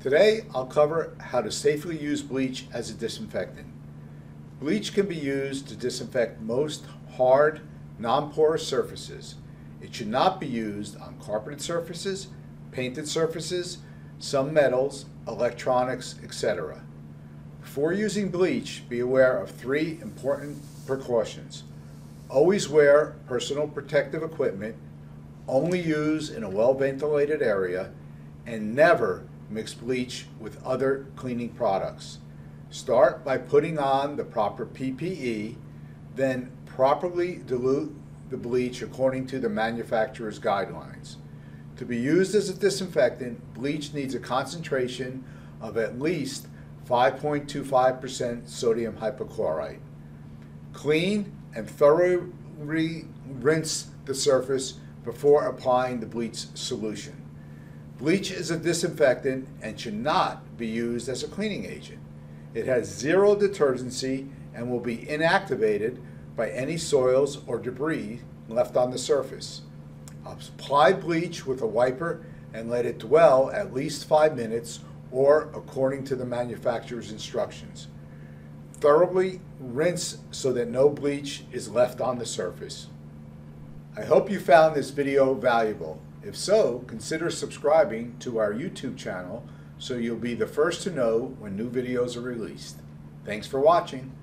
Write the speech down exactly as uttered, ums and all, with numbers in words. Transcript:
Today, I'll cover how to safely use bleach as a disinfectant. Bleach can be used to disinfect most hard, non-porous surfaces. It should not be used on carpeted surfaces, painted surfaces, some metals, electronics, et cetera. Before using bleach, be aware of three important precautions. Always wear personal protective equipment, only use in a well-ventilated area, and never mix bleach with other cleaning products. Start by putting on the proper P P E, then properly dilute the bleach according to the manufacturer's guidelines. To be used as a disinfectant, bleach needs a concentration of at least five point two five percent sodium hypochlorite. Clean and thoroughly rinse the surface before applying the bleach solution. Bleach is a disinfectant and should not be used as a cleaning agent. It has zero detergency and will be inactivated by any soils or debris left on the surface. Apply bleach with a wiper and let it dwell at least five minutes or according to the manufacturer's instructions. Thoroughly rinse so that no bleach is left on the surface. I hope you found this video valuable. If so, consider subscribing to our YouTube channel so you'll be the first to know when new videos are released. Thanks for watching.